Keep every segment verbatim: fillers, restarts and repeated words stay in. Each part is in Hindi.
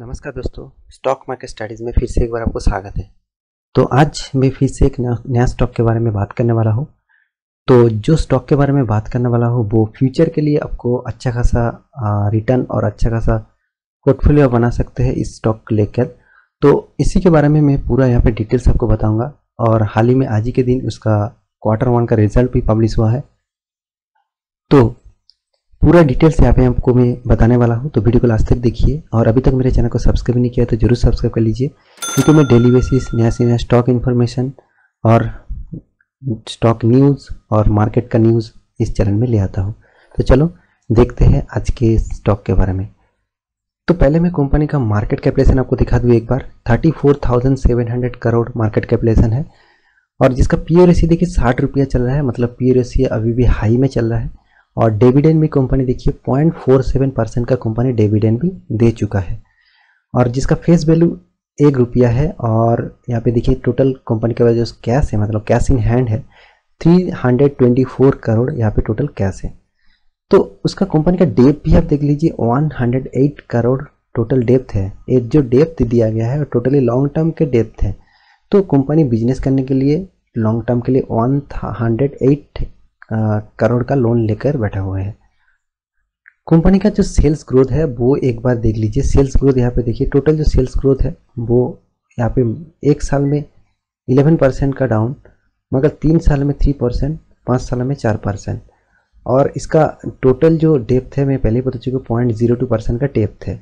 नमस्कार दोस्तों, स्टॉक मार्केट स्टडीज़ में फिर से एक बार आपको स्वागत है। तो आज मैं फिर से एक नया स्टॉक के बारे में बात करने वाला हूँ। तो जो स्टॉक के बारे में बात करने वाला हूँ वो फ्यूचर के लिए आपको अच्छा खासा रिटर्न और अच्छा खासा पोर्टफोलियो बना सकते हैं इस स्टॉक को लेकर। तो इसी के बारे में मैं पूरा यहाँ पर डिटेल्स आपको बताऊँगा। और हाल ही में आज ही के दिन उसका क्वार्टर वन का रिजल्ट भी पब्लिश हुआ है, तो पूरा डिटेल्स यहाँ पे आपको मैं बताने वाला हूँ। तो वीडियो को लास्ट तक देखिए, और अभी तक मेरे चैनल को सब्सक्राइब नहीं किया तो जरूर सब्सक्राइब कर लीजिए, क्योंकि मैं डेली बेसिस नया से नया स्टॉक इन्फॉर्मेशन और स्टॉक न्यूज़ और मार्केट का न्यूज़ इस चैनल में ले आता हूँ। तो चलो देखते हैं आज के स्टॉक के बारे में। तो पहले मैं कंपनी का मार्केट कैपिटलाइजेशन आपको दिखा दूँ एक बार। Thirty four thousand seven hundred crore market capitalisation है, और जिसका पी ओ रेशियो देखिए साठ रुपया चल रहा है, मतलब पी ओ रेशियो अभी भी हाई में चल रहा है। और डिविडेंड भी कंपनी देखिए पॉइंट फोर सेवन परसेंट का कंपनी डिविडेंड भी दे चुका है, और जिसका फेस वैल्यू एक रुपया है। और यहाँ पे देखिए टोटल कंपनी के पास जो कैश है, मतलब कैश इन हैंड है तीन सौ चौबीस करोड़, यहाँ पे टोटल कैश है। तो उसका कंपनी का डेप्थ भी आप देख लीजिए, एक सौ आठ करोड़ टोटल डेप्थ है। ये जो डेप्थ दिया गया है टोटली लॉन्ग टर्म के डेप्थ है। तो कंपनी बिजनेस करने के लिए लॉन्ग टर्म के लिए one hundred eight uh, crore का लोन लेकर बैठा हुआ है। कंपनी का जो सेल्स ग्रोथ है वो एक बार देख लीजिए। सेल्स ग्रोथ यहाँ पे देखिए, टोटल जो सेल्स ग्रोथ है वो यहाँ पे एक साल में ग्यारह परसेंट का डाउन, मगर तीन साल में तीन परसेंट, पाँच साल में चार परसेंट। और इसका टोटल जो डेप्थ है मैं पहले ही बता चुका हूँ, पॉइंट जीरो टू परसेंट का डेप्थ है।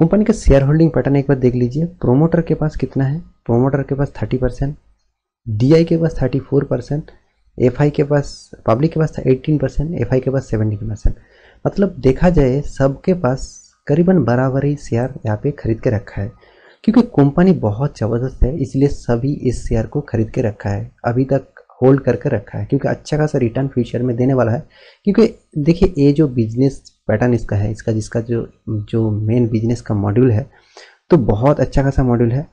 कंपनी का शेयर होल्डिंग पैटर्न एक बार देख लीजिए। प्रोमोटर के पास कितना है? प्रोमोटर के पास थर्टी परसेंट, डी आई के पास thirty four percent, F I के पास, पब्लिक के पास एटीन परसेंट, एफ आई के पास सेवेंटीन परसेंट। मतलब देखा जाए सबके पास करीबन बराबर ही शेयर यहाँ पे खरीद के रखा है, क्योंकि कंपनी बहुत ज़बरदस्त है, इसलिए सभी इस शेयर को खरीद के रखा है, अभी तक होल्ड करके रखा है, क्योंकि अच्छा खासा रिटर्न फ्यूचर में देने वाला है। क्योंकि देखिए ये जो बिजनेस पैटर्न इसका है, इसका जिसका जो जो मेन बिजनेस का मॉड्यूल है, तो बहुत अच्छा खासा मॉड्यूल है,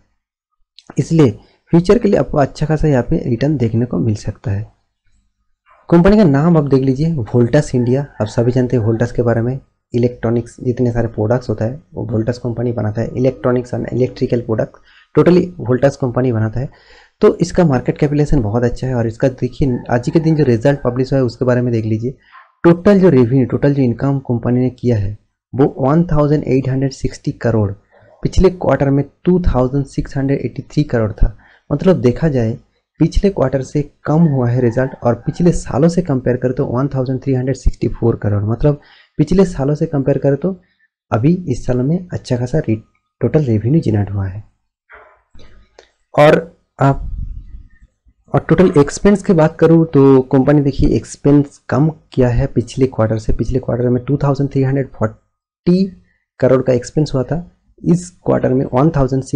इसलिए फ्यूचर के लिए आपको अच्छा खासा यहाँ पे रिटर्न देखने को मिल सकता है। कंपनी का नाम आप देख लीजिए, वोल्टास इंडिया। आप सभी जानते हैं वोल्टास के बारे में। इलेक्ट्रॉनिक्स जितने सारे प्रोडक्ट्स होता है वो वोल्टास कंपनी बनाता है, electronics and electrical product totally Voltas company बनाता है। तो इसका मार्केट कैपिटलाइजेशन बहुत अच्छा है, और इसका देखिए आज ही के दिन जो रिजल्ट पब्लिश हुआ है उसके बारे में देख लीजिए। टोटल जो रेवेन्यू, टोटल जो इनकम कंपनी ने किया है वो one thousand eight hundred sixty crore, पिछले क्वार्टर में two thousand six hundred eighty three crore था। मतलब देखा जाए पिछले क्वार्टर से कम हुआ है रिजल्ट, और पिछले सालों से कंपेयर करें तो एक हज़ार तीन सौ चौंसठ करोड़, मतलब पिछले सालों से कंपेयर करें तो अभी इस साल में अच्छा खासा टोटल रेवेन्यू जनरेट हुआ है। और आप और टोटल एक्सपेंस की बात करूं तो कंपनी देखिए एक्सपेंस कम किया है पिछले क्वार्टर से। पिछले क्वार्टर में तेईस सौ चालीस करोड़ का एक्सपेंस हुआ था, इस क्वार्टर में एक हज़ार छह सौ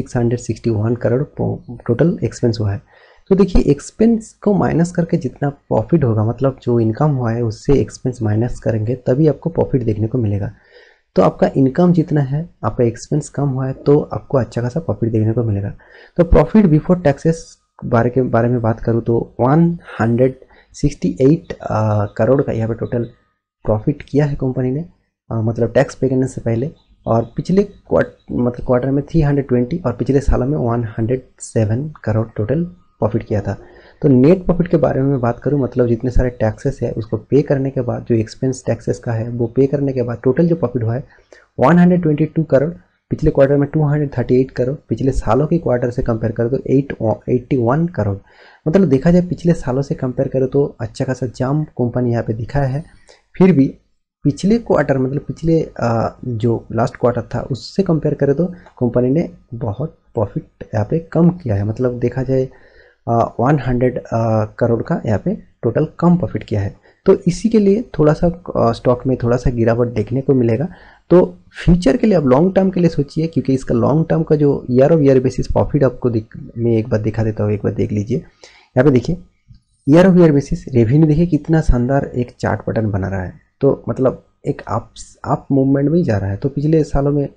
इकसठ करोड़ टोटल एक्सपेंस हुआ है। तो देखिए एक्सपेंस को माइनस करके जितना प्रॉफिट होगा, मतलब जो इनकम हुआ है उससे एक्सपेंस माइनस करेंगे तभी आपको प्रॉफिट देखने को मिलेगा। तो आपका इनकम जितना है, आपका एक्सपेंस कम हुआ है, तो आपको अच्छा खासा प्रॉफिट देखने को मिलेगा। तो प्रॉफिट बिफोर टैक्सेस बारे के बारे में बात करूँ तो एक सौ अड़सठ करोड़ का यहाँ पे टोटल प्रॉफिट किया है कंपनी ने, आ, मतलब टैक्स पे करने से पहले। और पिछले क्वार्टर मतलब क्वार्टर में तीन सौ बीस और पिछले सालों में एक सौ सात करोड़ टोटल प्रॉफिट किया था। तो नेट प्रॉफिट के बारे में बात करूं, मतलब जितने सारे टैक्सेस है उसको पे करने के बाद, जो एक्सपेंस टैक्सेस का है वो पे करने के बाद टोटल जो प्रॉफिट हुआ है एक सौ बाईस करोड़, पिछले क्वार्टर में दो सौ अड़तीस करोड़, पिछले सालों के क्वार्टर से कंपेयर करो तो आठ सौ इक्यासी करोड़। मतलब देखा जाए पिछले सालों से कंपेयर करो तो अच्छा खासा जाम कंपनी यहाँ पर दिखाया है। फिर भी पिछले क्वार्टर मतलब पिछले जो लास्ट क्वार्टर था उससे कंपेयर करें तो कंपनी ने बहुत प्रॉफिट यहाँ पे कम किया है, मतलब देखा जाए वन हंड्रेड करोड़ का यहाँ पे टोटल कम प्रॉफिट किया है। तो इसी के लिए थोड़ा सा स्टॉक में थोड़ा सा गिरावट देखने को मिलेगा। तो फ्यूचर के लिए आप लॉन्ग टर्म के लिए सोचिए, क्योंकि इसका लॉन्ग टर्म का जो year of year basis profit आपको मैं एक बार दिखा देता हूँ, एक बार देख लीजिए। यहाँ पे देखिए year of year basis revenue देखिए कितना शानदार एक चार्ट पैटर्न बना रहा है। तो मतलब एक अप अप मूवमेंट में ही जा रहा है। तो पिछले सालों में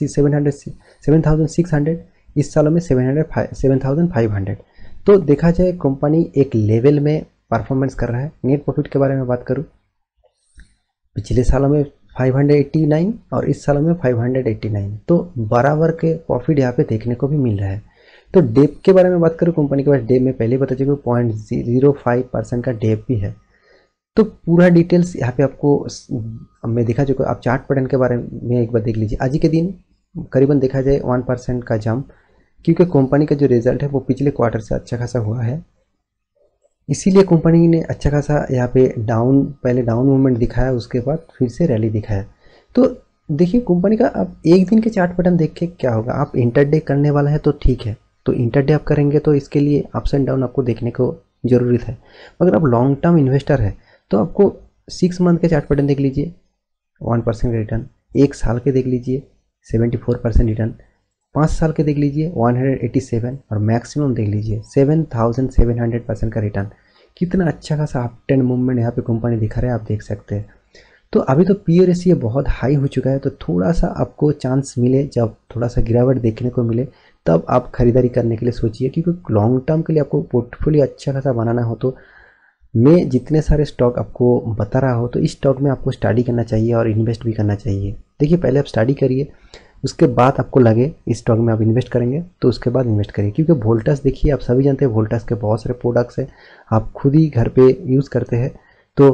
seven hundred seven thousand six hundred, इस सालों में seven hundred seven thousand five hundred. तो देखा जाए कंपनी एक लेवल में परफॉर्मेंस कर रहा है। नेट प्रॉफिट के बारे में बात करूं, पिछले सालों में फाइव हंड्रेड एट्टी नाइन और इस साल में फाइव हंड्रेड एट्टी नाइन, तो बराबर के प्रॉफिट यहाँ पे देखने को भी मिल रहा है। तो डेप के बारे में बात करूँ, कंपनी के पास डेप में पहले बता चुके पॉइंट जीरो फाइव परसेंट का डेप भी है। तो पूरा डिटेल्स यहाँ पे आपको मैं दिखा चुका। आप चार्ट पैटर्न के बारे में एक बार देख लीजिए। आज के दिन करीबन देखा जाए वन परसेंट का जंप, क्योंकि कंपनी का जो रिजल्ट है वो पिछले क्वार्टर से अच्छा खासा हुआ है, इसीलिए कंपनी ने अच्छा खासा यहाँ पे डाउन, पहले डाउन मूवमेंट दिखाया, उसके बाद फिर से रैली दिखाया। तो देखिए कंपनी का आप एक दिन के चार्ट पैटर्न देख के क्या होगा, आप इंटरडे करने वाला है तो ठीक है, तो इंटरडे आप करेंगे तो इसके लिए अप्स एंड डाउन आपको देखने को ज़रूरी है। मगर आप लॉन्ग टर्म इन्वेस्टर है तो आपको सिक्स मंथ के चार्ट पैटर्न देख लीजिए वन परसेंट रिटर्न, एक साल के देख लीजिए सेवेंटी फोर परसेंट रिटर्न, पाँच साल के देख लीजिए वन हंड्रेड एट्टी सेवन और मैक्सिमम देख लीजिए seven thousand seven hundred percent का रिटर्न। कितना अच्छा खासा अप ट्रेंड मूवमेंट यहाँ पे कंपनी दिखा रहा है, आप देख सकते हैं। तो अभी तो पी ई रेशियो बहुत हाई हो चुका है, तो थोड़ा सा आपको चांस मिले, जब थोड़ा सा गिरावट देखने को मिले तब आप खरीदारी करने के लिए सोचिए, क्योंकि लॉन्ग टर्म के लिए आपको पोर्टफोलियो अच्छा खासा बनाना हो तो मैं जितने सारे स्टॉक आपको बता रहा हूँ तो इस स्टॉक में आपको स्टडी करना चाहिए और इन्वेस्ट भी करना चाहिए। देखिए पहले आप स्टडी करिए, उसके बाद आपको लगे इस स्टॉक में आप इन्वेस्ट करेंगे तो उसके बाद इन्वेस्ट करिए। क्योंकि वोल्टास देखिए आप सभी जानते हैं, वोल्टास के बहुत सारे प्रोडक्ट्स हैं, आप खुद ही घर पे यूज़ करते हैं। तो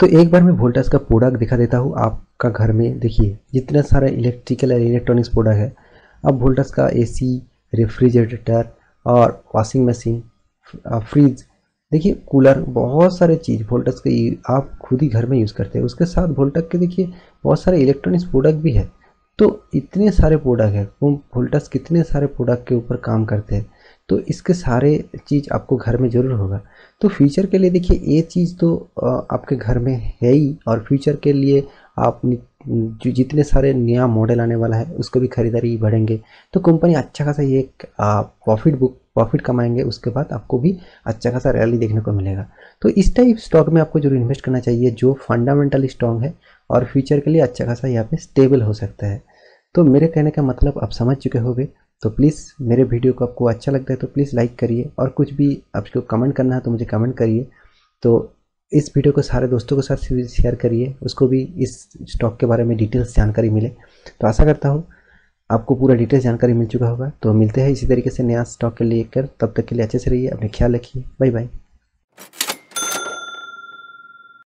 तो एक बार मैं वोल्टास का प्रोडक्ट दिखा देता हूँ आपका घर में। देखिए जितना सारा इलेक्ट्रिकल और इलेक्ट्रॉनिक्स प्रोडक्ट है, अब वोल्टास का ए सी, रेफ्रिजरेटर और वॉशिंग मशीन, फ्रिज, देखिए कूलर, बहुत सारे चीज़ वोल्टास के आप खुद ही घर में यूज़ करते हैं। उसके साथ वोल्टास के देखिए बहुत सारे इलेक्ट्रॉनिक्स प्रोडक्ट भी है। तो इतने सारे प्रोडक्ट है, वोल्टास कितने सारे प्रोडक्ट के ऊपर काम करते हैं, तो इसके सारे चीज़ आपको घर में ज़रूर होगा। तो फ्यूचर के लिए देखिए ये चीज़ तो आपके घर में है ही, और फ्यूचर के लिए आप जो जितने सारे नया मॉडल आने वाला है उसको भी खरीदारी बढ़ेंगे, तो कंपनी अच्छा खासा ये प्रॉफिट बुक प्रॉफिट कमाएंगे, उसके बाद आपको भी अच्छा खासा रैली देखने को मिलेगा। तो इस टाइप स्टॉक में आपको जरूर इन्वेस्ट करना चाहिए जो फंडामेंटली स्ट्रांग है और फ्यूचर के लिए अच्छा खासा यहाँ पे स्टेबल हो सकता है। तो मेरे कहने का मतलब आप समझ चुके होंगे। तो प्लीज़ मेरे वीडियो को आपको अच्छा लगता है तो प्लीज़ लाइक करिए, और कुछ भी आपको कमेंट करना है तो मुझे कमेंट करिए। तो इस वीडियो को सारे दोस्तों के साथ शेयर करिए, उसको भी इस स्टॉक के बारे में डिटेल्स जानकारी मिले। तो आशा करता हूँ आपको पूरा डिटेल्स जानकारी मिल चुका होगा। तो मिलते हैं इसी तरीके से नया स्टॉक के लेकर, तब तक के लिए अच्छे से रहिए, अपने ख्याल रखिए, बाय बाय।